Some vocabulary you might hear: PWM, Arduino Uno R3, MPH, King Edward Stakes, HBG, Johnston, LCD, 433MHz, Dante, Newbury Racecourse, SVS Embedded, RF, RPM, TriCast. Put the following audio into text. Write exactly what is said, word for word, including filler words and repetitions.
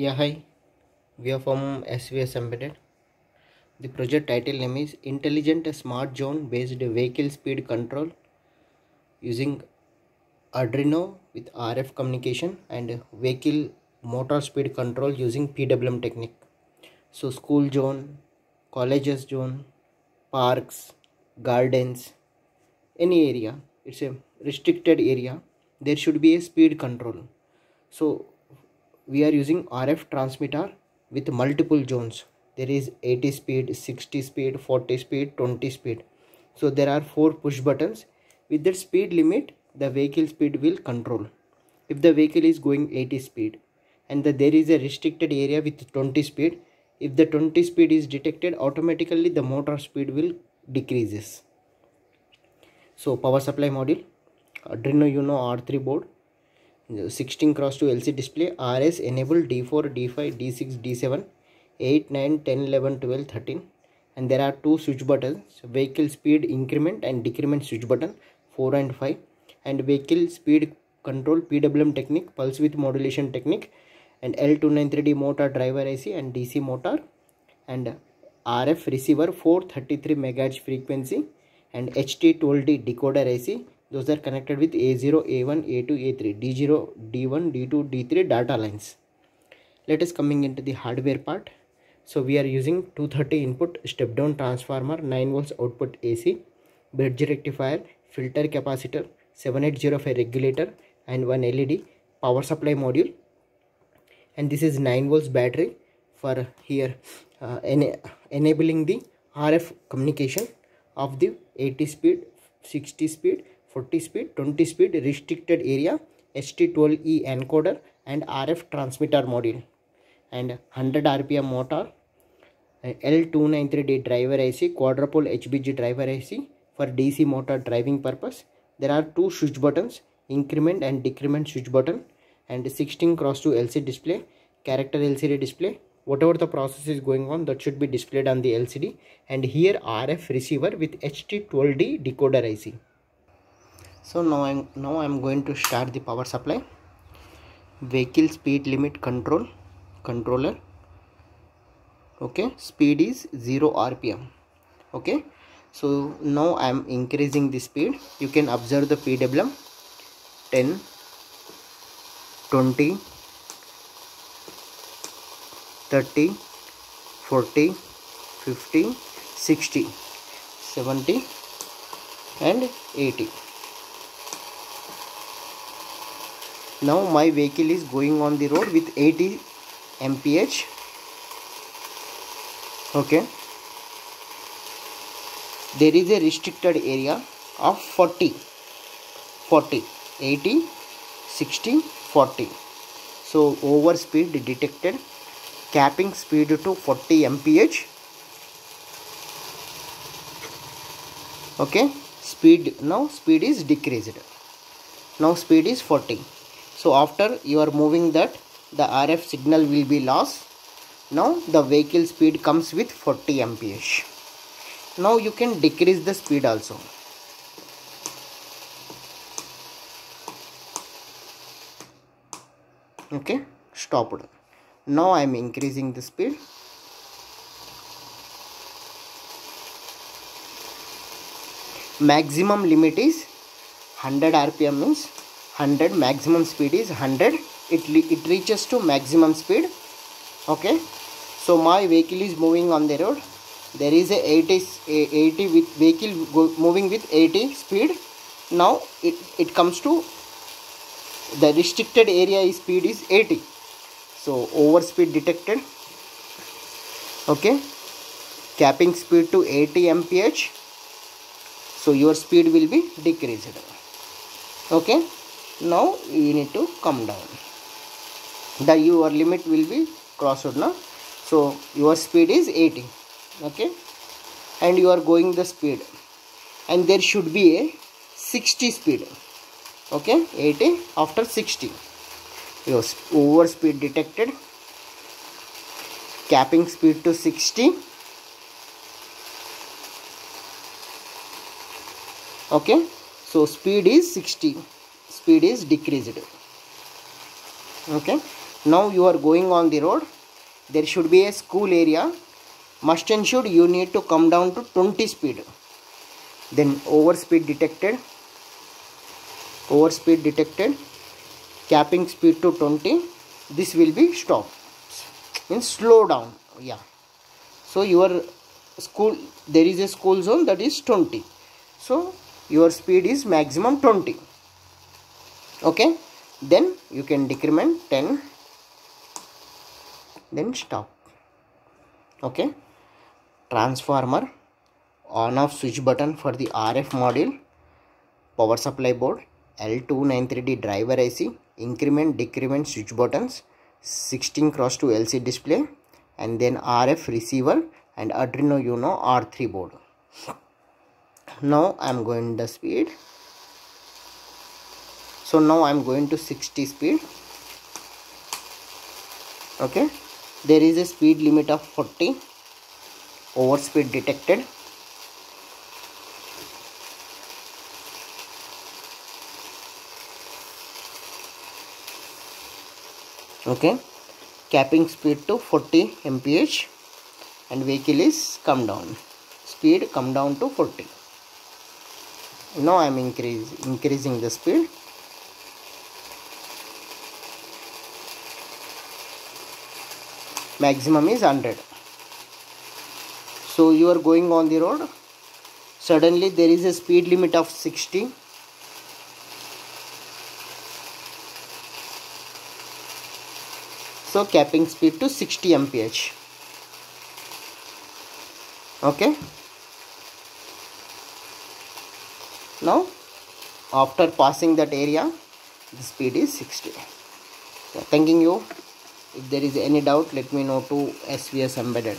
Yeah, hi, we are from S V S Embedded. The project title name is Intelligent Smart Zone Based Vehicle Speed Control using Arduino with R F communication and vehicle motor speed control using P W M technique. So school zone, colleges zone, parks, gardens, any area, it's a restricted area, there should be a speed control. So we are using R F transmitter with multiple zones. There is eighty speed, sixty speed, forty speed, twenty speed. So there are four push buttons. With that speed limit, the vehicle speed will control. If the vehicle is going eighty speed and the, there is a restricted area with twenty speed, if the twenty speed is detected, automatically the motor speed will decreases. So power supply module, Arduino Uno R three board, sixteen cross two L C D display, R S enable D four, D five, D six, D seven, eight, nine, ten, eleven, twelve, thirteen, and there are two switch buttons, vehicle speed increment and decrement switch button four and five, and vehicle speed control P W M technique, pulse width modulation technique, and L two ninety-three D motor driver I C and D C motor, and R F receiver four thirty-three megahertz frequency and H T twelve D decoder I C. Those are connected with A zero, A one, A two, A three, D zero, D one, D two, D three data lines. Let us coming into the hardware part. So we are using two thirty input step down transformer, nine volts output A C, bridge rectifier, filter capacitor, seven eight zero five regulator, and one L E D, power supply module. And this is nine volts battery for here uh, ena enabling the R F communication of the eighty speed, sixty speed, forty speed, twenty speed, restricted area, H T twelve E encoder and R F transmitter module, and one hundred R P M motor, L two ninety-three D driver I C, quadrupole H B G driver I C for D C motor driving purpose. There are two switch buttons, increment and decrement switch button, and sixteen cross two L C D display, character L C D display. Whatever the process is going on, that should be displayed on the L C D, and here R F receiver with H T twelve D decoder I C. So now I'm now I'm going to start the power supply. Vehicle speed limit control controller. Okay, speed is zero R P M. Okay, so now I'm increasing the speed. You can observe the P W M ten, twenty, thirty, forty, fifty, sixty, seventy and eighty. Now my vehicle is going on the road with eighty M P H. Okay, there is a restricted area of forty, forty, eighty, sixty, forty. So over speed detected, capping speed to forty M P H. Okay, speed now speed is decreased. Now speed is forty. So after you are moving that, the R F signal will be lost. Now the vehicle speed comes with forty M P H. Now you can decrease the speed also. Okay, stopped. Now I am increasing the speed. Maximum limit is one hundred R P M, means one hundred, maximum speed is one hundred, it, it reaches to maximum speed. Okay, so my vehicle is moving on the road. There is a eighty, eighty with vehicle go, moving with eighty speed. Now it, it comes to the restricted area speed is eighty. So over speed detected. Okay, capping speed to eighty M P H. So your speed will be decreased. Okay, now you need to come down. The your limit will be crossed now. So your speed is eighty. Okay, and you are going the speed, and there should be a sixty speed. Okay, eighty after sixty. Your over speed detected. Capping speed to sixty. Okay, so speed is sixty. Speed is decreased. Okay, Now you are going on the road, there should be a school area. Must and should, you need to come down to twenty speed. Then overspeed detected, overspeed detected, capping speed to twenty. This will be stopped, means slow down. Yeah. So your school, there is a school zone that is twenty. So your speed is maximum twenty. Okay. Then you can decrement ten. Then stop. Okay. Transformer, on off switch button for the R F module, power supply board, L two ninety-three D driver I C, increment decrement switch buttons, sixteen cross two L C D display, and then R F receiver and Arduino Uno R three board. Now I am going the speed. So now I am going to sixty speed. Okay. There is a speed limit of forty. Overspeed detected. Okay. Capping speed to forty M P H and vehicle is come down. Speed come down to forty. Now I am increase, increasing the speed. Maximum is one hundred. So you are going on the road. Suddenly there is a speed limit of sixty. So capping speed to sixty M P H. Okay. Now after passing that area, the speed is sixty. So, thanking you. If there is any doubt, let me know to S V S Embedded.